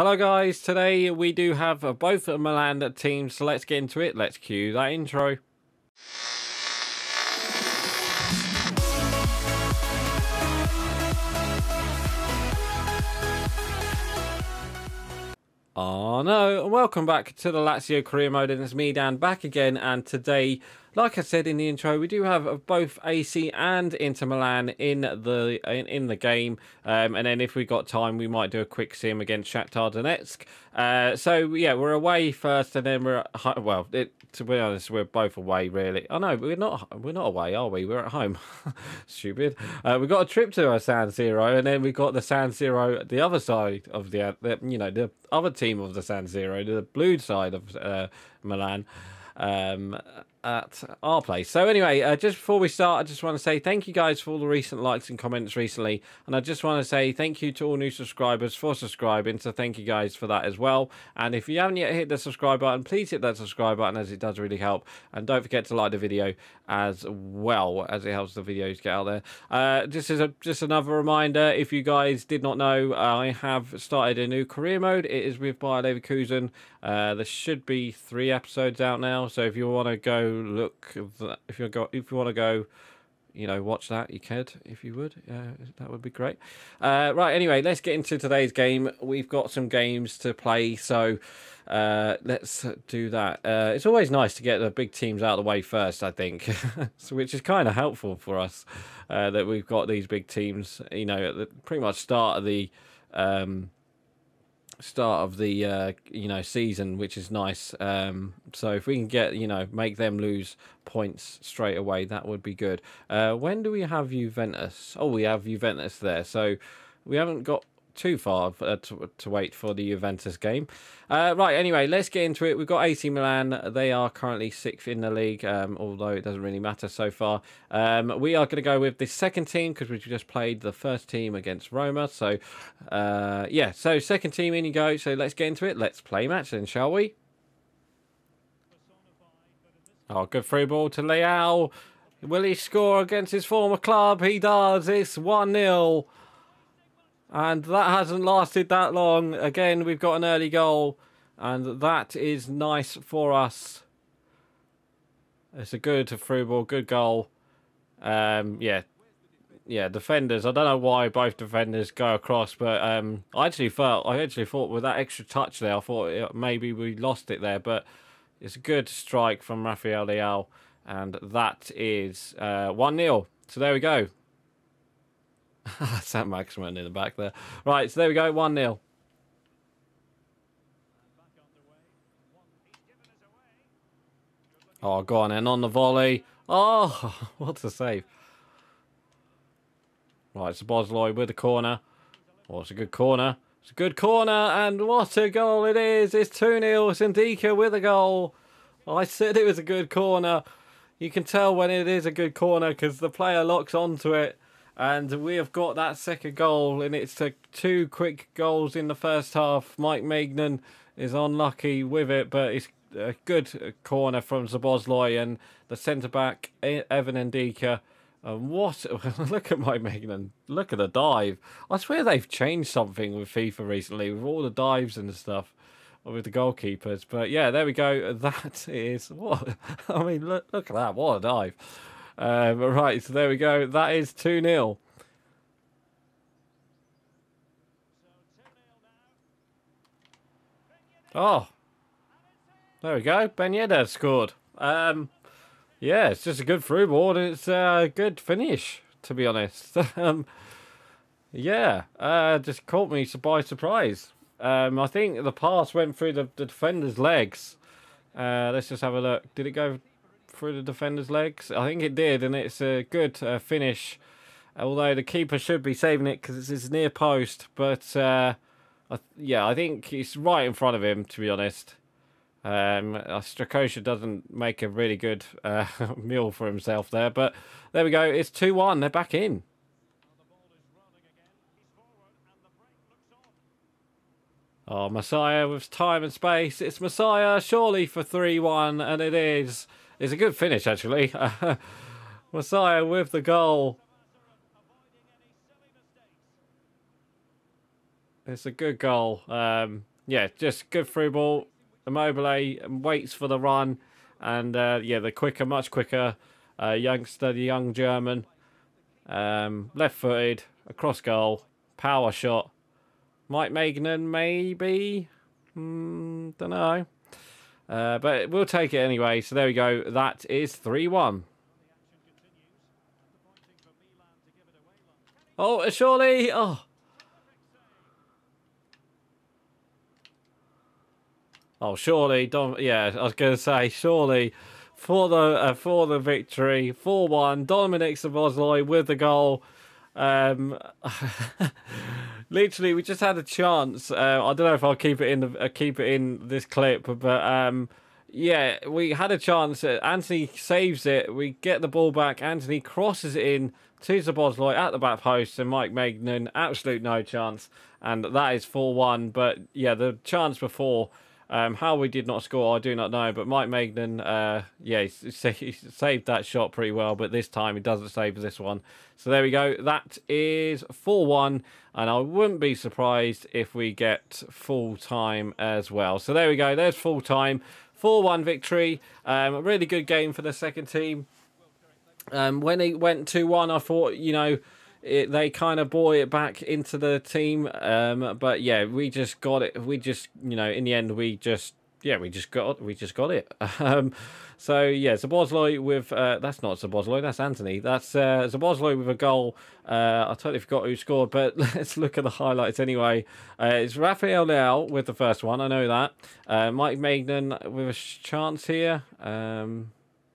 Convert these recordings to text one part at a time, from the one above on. Hello guys, today we do have both Milan teams, so let's get into it. Let's cue that intro. Oh no, and welcome back to the Lazio career mode, and it's me Dan back again, and today, like I said in the intro, we do have both AC and Inter Milan in the game, and then if we got time we might do a quick sim against Shakhtar Donetsk. So yeah, we're away first, and then we're at, well, to be honest, we're both away really. Oh no, we're not away, are we? We're at home. Stupid. We got a trip to our San Siro, and then we got the San Siro at the other side of the you know, the other team of the San Siro, the blue side of Milan. At our place. So anyway, just before we start, I just want to say thank you guys for all the recent likes and comments recently, and I just want to say thank you to all new subscribers for subscribing, so thank you guys for that as well. And if you haven't yet hit the subscribe button, please hit that subscribe button, as it does really help, and don't forget to like the video as well, as it helps the videos get out there. This is just another reminder, if you guys did not know, I have started a new career mode. It is with Bayer Leverkusen. There should be 3 episodes out now, so if you want to go look, if you want to go, you know, watch that, you could, if you would, that would be great. Right, anyway, let's get into today's game. We've got some games to play, so let's do that. It's always nice to get the big teams out of the way first, I think, so, which is kind of helpful for us, that we've got these big teams, you know, at the pretty much start of the you know, season, which is nice. So if we can get, you know, make them lose points straight away, that would be good. When do we have Juventus? Oh, we have Juventus there, so we haven't got too far to wait for the Juventus game. Right, anyway, let's get into it. We've got AC Milan. They are currently 6th in the league, although it doesn't really matter so far. We are going to go with the second team, because we just played the first team against Roma. So, yeah, so second team in you go. So let's get into it. Let's play match then, shall we? Oh, good through ball to Leão. Will he score against his former club? He does. It's 1-0. And that hasn't lasted that long. Again, we've got an early goal, and that is nice for us. It's a good through ball, good goal. Yeah, defenders. I don't know why both defenders go across, but I actually thought with that extra touch there, I thought maybe we lost it there, but it's a good strike from Rafael Leão, and that is 1-0. So there we go. Sam Maxman in the back there. Right, so there we go, 1-0. Oh, go on, and on the volley. Oh, what a save. Right, Szoboszlai with the corner. Oh, it's a good corner. It's a good corner, and what a goal it is. It's 2-0, it's Ndicka with a goal. Oh, I said it was a good corner. You can tell when it is a good corner, because the player locks onto it. And we have got that second goal, and it's 2 quick goals in the first half. Mike Maignan is unlucky with it, but it's a good corner from Szoboszlai and the centre-back, Evan Ndicka. And what... Look at Mike Maignan. Look at the dive. I swear they've changed something with FIFA recently, with all the dives and stuff, with the goalkeepers. But yeah, there we go. That is... What? I mean, look at that. What a dive. Right, so there we go. That is 2-0. Oh, there we go. Benyeda scored. Yeah, it's just a good through ball, and it's a good finish, to be honest. Yeah, just caught me by surprise. I think the pass went through the defender's legs. Let's just have a look. Did it go through the defender's legs? I think it did, and it's a good finish, although the keeper should be saving it because it's his near post, but yeah, I think it's right in front of him, to be honest. Strakosha doesn't make a really good meal for himself there, but there we go, it's 2-1, they're back in. Oh, Masaya with time and space. It's Masaya, surely, for 3-1, and it is. It's a good finish, actually. Masaya with the goal. It's a good goal. Yeah, just good through ball. Immobile waits for the run. And, yeah, the quicker, much quicker youngster, the young German. Left-footed, across goal, power shot. Mike Maignan, maybe? Don't know. But we'll take it anyway. So there we go. That is 3-1. Oh, surely. Oh. Oh, surely. Yeah, I was going to say, surely for the victory, 4-1. Dominic Szoboszlai with the goal. Literally, we just had a chance. I don't know if I'll keep it in the keep it in this clip, but yeah, we had a chance. Anthony saves it. We get the ball back. Anthony crosses it in to Szoboszlai at the back post, and Mike Maignan, absolute no chance, and that is 4-1. But yeah, the chance before. How we did not score, I do not know. But Mike Maignan, yeah, he saved that shot pretty well. But this time he doesn't save this one. So there we go. That is 4-1. And I wouldn't be surprised if we get full-time as well. So there we go. There's full-time. 4-1 victory. A really good game for the second team. When it went 2-1, I thought, you know, they kind of brought it back into the team, but yeah, we just got it. We just, you know, in the end, we just, yeah, we just got it. So yeah, Szoboszlai with that's not Szoboszlai, that's Anthony. That's Szoboszlai with a goal. I totally forgot who scored, but let's look at the highlights anyway. It's Rafael Leão with the first one. I know that. Mike Maignan with a chance here.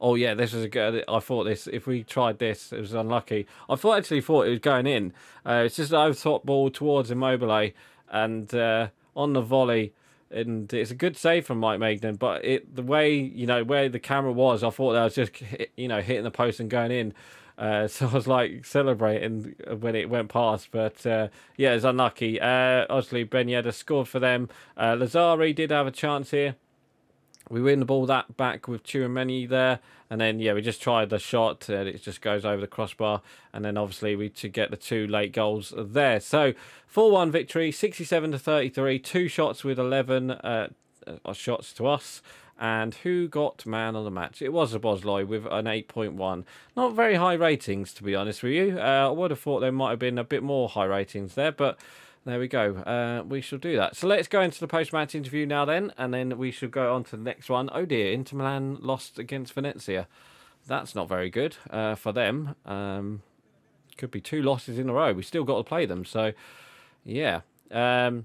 Oh yeah, this was a good. I thought this. If we tried this, it was unlucky. I thought it was going in. It's just an over-top ball towards Immobile, and on the volley, and it's a good save from Mike Maignan. But the way, you know, where the camera was, I thought that was just, you know, hitting the post and going in. So I was like celebrating when it went past, but yeah, it's unlucky. Obviously, Benyeda scored for them. Lazari did have a chance here. We win the ball that back with Tchouaméni there. And then, yeah, we just tried the shot. And it just goes over the crossbar. And then, obviously, we to get the two late goals there. So, 4-1 victory, 67-33. Two shots with 11 shots to us. And who got man of the match? It was Szoboszlai with an 8.1. Not very high ratings, to be honest with you. I would have thought there might have been a bit more high ratings there, but there we go. We shall do that. So let's go into the post-match interview now then, and then we shall go on to the next one. Oh dear, Inter Milan lost against Venezia. That's not very good for them. Could be two losses in a row. We still got to play them, so yeah. Right,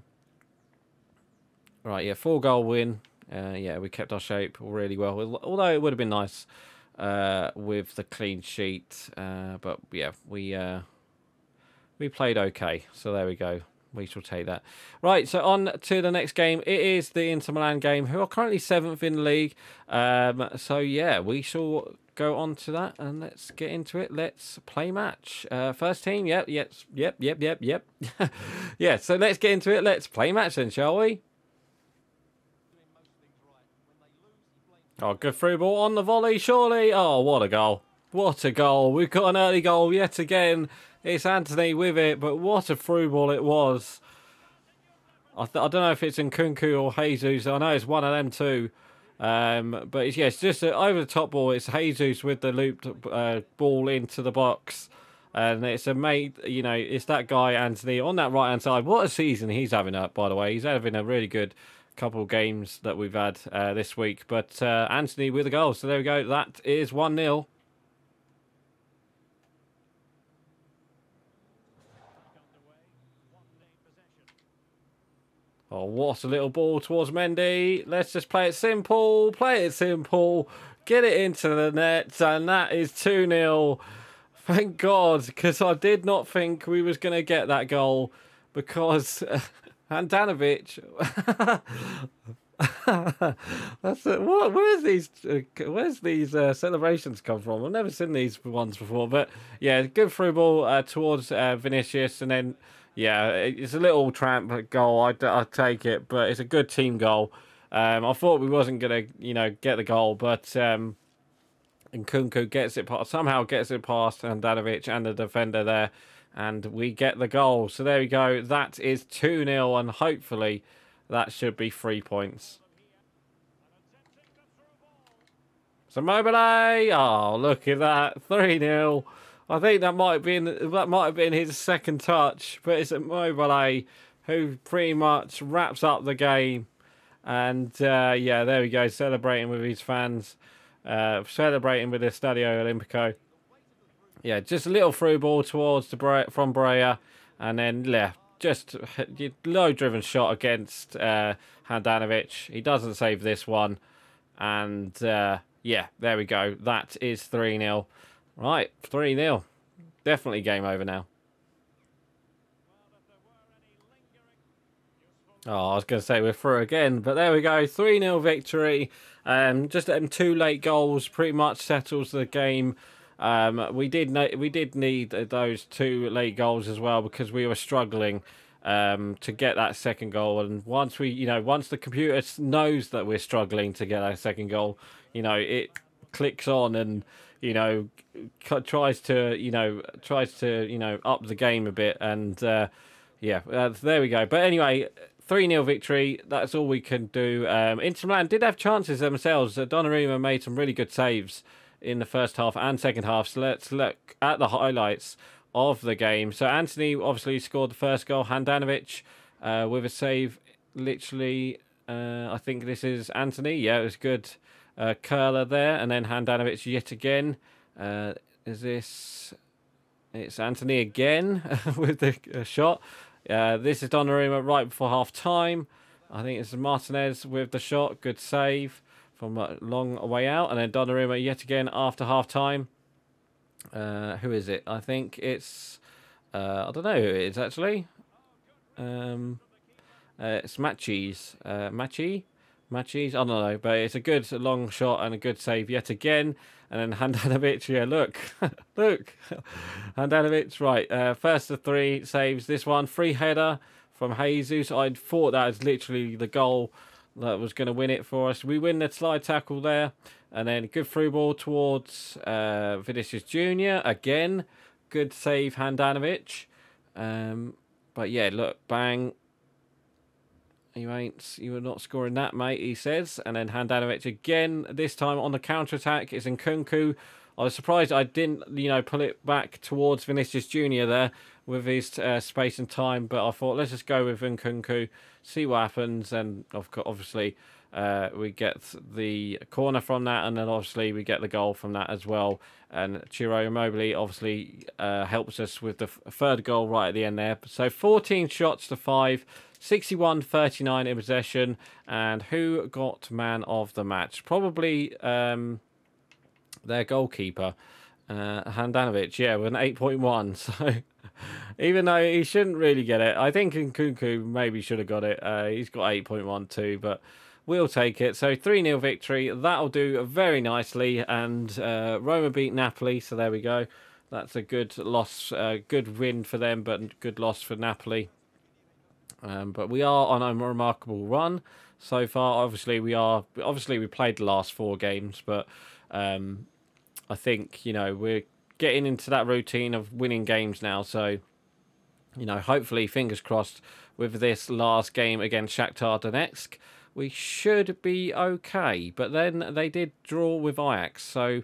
yeah, 4-goal win. Yeah, we kept our shape really well. Although it would have been nice with the clean sheet. But yeah, we played okay. So there we go. We shall take that. Right, so on to the next game. It is the Inter Milan game, who are currently 7th in the league. So, yeah, we shall go on to that, and let's get into it. Let's play match. First team, yep. Yeah, so let's get into it. Let's play match then, shall we? Oh, good through ball on the volley, surely. Oh, what a goal. What a goal. We've got an early goal yet again. It's Anthony with it, but what a through ball it was. I don't know if it's Nkunku or Jesus. I know it's one of them two. But it's, yeah, it's just an over-the-top ball. It's Jesus with the looped ball into the box. And it's a mate, you know, it's that guy, Anthony, on that right-hand side. What a season he's having up, by the way. He's having a really good couple of games that we've had this week. But Anthony with a goal. So there we go. That is 1-0. Oh, what a little ball towards Mendy. Let's just play it simple. Get it into the net. And that is 2-0. Thank God, because I did not think we was going to get that goal. Because Handanović... That's it. What? Where's these celebrations come from? I've never seen these ones before. But, yeah, good through ball towards Vinicius. And then... yeah, it's a little tramp goal. I take it, but it's a good team goal. I thought we wasn't gonna, you know, get the goal, but Nkunku gets it past, somehow gets it past Handanović and the defender there, and we get the goal. So there we go. That is 2-0, and hopefully that should be 3 points. So Immobile, oh, look at that, 3-0. I think that might have been his second touch, but it's Immobile who pretty much wraps up the game. And yeah, there we go, celebrating with his fans, celebrating with the Stadio Olimpico. Yeah, just a little through ball towards from Breyer, and then left. Just a low-driven shot against Handanović. He doesn't save this one, and yeah, there we go. That is 3-0. Right, 3-0. Definitely game over now. Oh, I was going to say we're through again, but there we go. 3-0 victory. Just them two late goals pretty much settles the game. We did need those two late goals as well, because we were struggling to get that second goal. And once we, you know, once the computer knows that we're struggling to get our second goal, you know, it clicks on and, you know, tries to up the game a bit. And yeah, there we go. But anyway, 3-0 victory. That's all we can do. Inter Milan did have chances themselves. Donnarumma made some really good saves in the first half and second half. So let's look at the highlights of the game. So Anthony obviously scored the first goal. Handanović with a save. Literally, I think this is Anthony. Yeah, it was good curler there. And then Handanović yet again. Is this? It's Anthony again with the shot. This is Donnarumma right before half time. I think it's Martinez with the shot. Good save from a long way out. And then Donnarumma yet again after half-time. Who is it? I think it's... I don't know who it is, actually. It's Machis. Machis? I don't know. But it's a good long shot and a good save yet again. And then Handanović, yeah, look. Look. Handanović, right. First of three saves. This one, free header from Jesus. I thought that was literally the goal that was going to win it for us. We win the slide tackle there. And then good through ball towards Vinicius Junior. Again, good save, Handanović. But yeah, look, bang. You were not scoring that, mate, he says. And then Handanović again, this time on the counter-attack. It's Nkunku. I was surprised I didn't, you know, pull it back towards Vinicius Junior there with his space and time, but I thought let's just go with Nkunku, see what happens, and obviously we get the corner from that, and then obviously we get the goal from that as well. And Ciro Immobile obviously helps us with the third goal right at the end there. So 14 shots to 5, 61-39 in possession, and who got man of the match? Probably... their goalkeeper, Handanović, yeah, with an 8.1. So even though he shouldn't really get it, I think Nkunku maybe should have got it. He's got 8.1 too, but we'll take it. So 3-0 victory. That'll do very nicely. And Roma beat Napoli, so there we go. That's a good loss, good win for them, but good loss for Napoli. But we are on a remarkable run so far. Obviously, we played the last 4 games, but I think, you know, we're getting into that routine of winning games now. So, you know, hopefully, fingers crossed, with this last game against Shakhtar Donetsk, we should be okay. But then they did draw with Ajax, so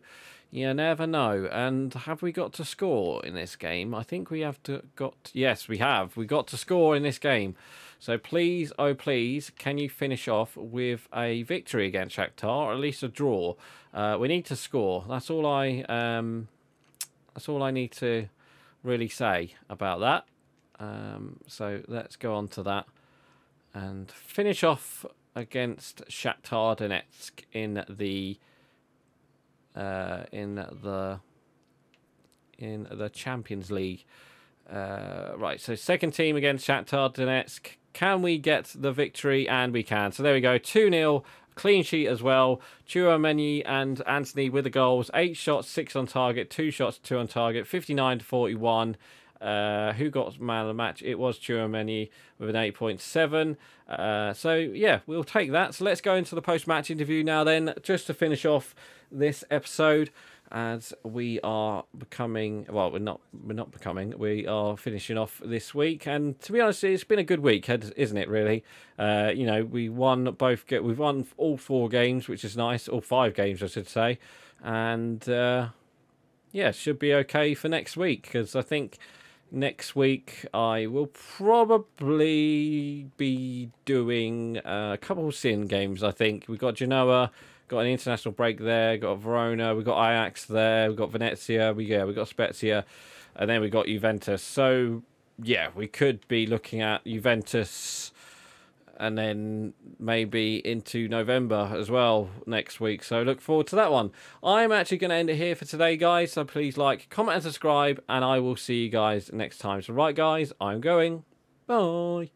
you never know. And have we got to score in this game? I think we have to got... Yes, we have. We got to score in this game. So please, oh please, can you finish off with a victory against Shakhtar, or at least a draw? We need to score. That's all I need to really say about that. So let's go on to that and finish off against Shakhtar Donetsk in the Champions League. Right, so second team against Shakhtar Donetsk. Can we get the victory? And we can. So there we go. 2-0. Clean sheet as well. Tchouaméni and Anthony with the goals. 8 shots, 6 on target. 2 shots, 2 on target. 59-41. Who got man of the match? It was Tchouaméni with an 8.7. So yeah, we'll take that. So let's go into the post-match interview now then, just to finish off this episode. as we are becoming, well, we are finishing off this week. And to be honest, it's been a good week, isn't it, really? You know, we've won all 4 games, which is nice, all 5 games, I should say. And yeah, should be okay for next week, because I think next week I will probably be doing a couple of sin games, I think. We've got Genoa, got an international break there, got Verona, we've got Ajax there, we've got Venezia, we've got Spezia, and then we've got Juventus. So, yeah, we could be looking at Juventus and then maybe into November as well next week. So look forward to that one. I'm actually going to end it here for today, guys. So please like, comment, and subscribe, and I will see you guys next time. So right, guys, I'm going. Bye.